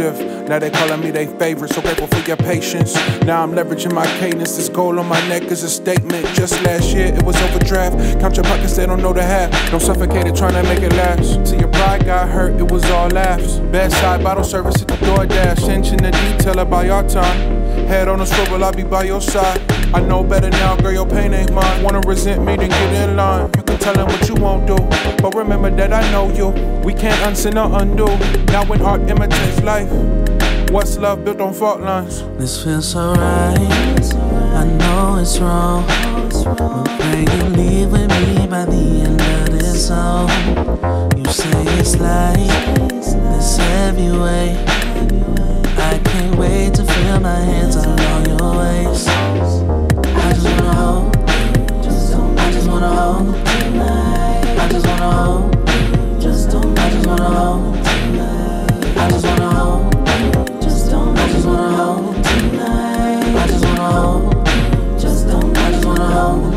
shift. Now they calling me they favorite, so grateful for your patience. Now I'm leveraging my cadence, this gold on my neck is a statement. Just last year it was overdraft, count your pockets, they don't know the half. Don't suffocate it, trying to make it last. Till your pride got hurt, it was all laughs. Bedside bottle service at the DoorDash, inch in the detail about your time. Head on a swivel, I'll be by your side. I know better now, girl, your pain ain't mine. Wanna resent me, then get in line. You can tell them what you won't do, but remember that I know you. We can't unseen or undo. Now when art imitates life, what's love built on fault lines? This feels so right, I know it's wrong, but pray you leave with me by the end of this song. You say it's like this heavy way, I can't wait to feel my hands along your waist. I just wanna hold, I just wanna hold, I just wanna hold, I just wanna hold, I just wanna hold, I just wanna hold, I just wanna hold, I just wanna hold.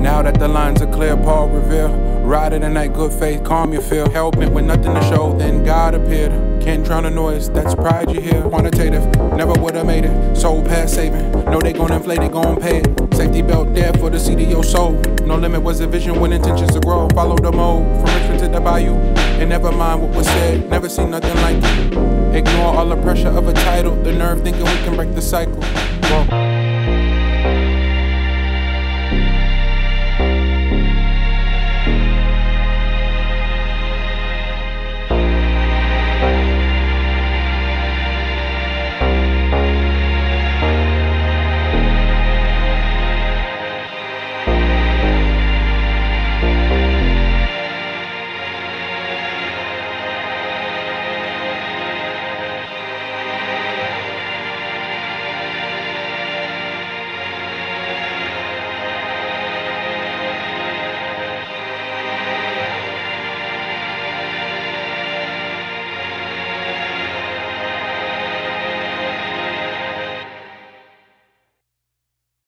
Now that the lines are clear, Paul revealed. Riding in that good faith, calm your fear. Hell bent with nothing to show, then God appeared. Can't drown the noise, that's pride you hear. Quantitative, never would've made it. Soul past saving, know they gon' inflate, they gon' pay it. Safety belt there for the seed of your soul. No limit was a vision when intentions to grow. Follow the mode, from Richmond to the bayou. And never mind what was said, never seen nothing like it. Ignore all the pressure of a title. The nerve thinking we can break the cycle. Whoa.